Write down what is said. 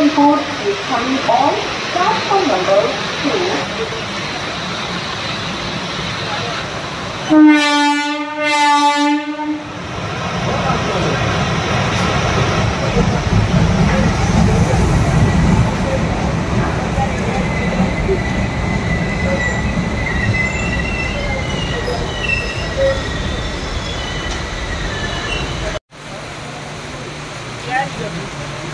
Second board is coming on platform number 2.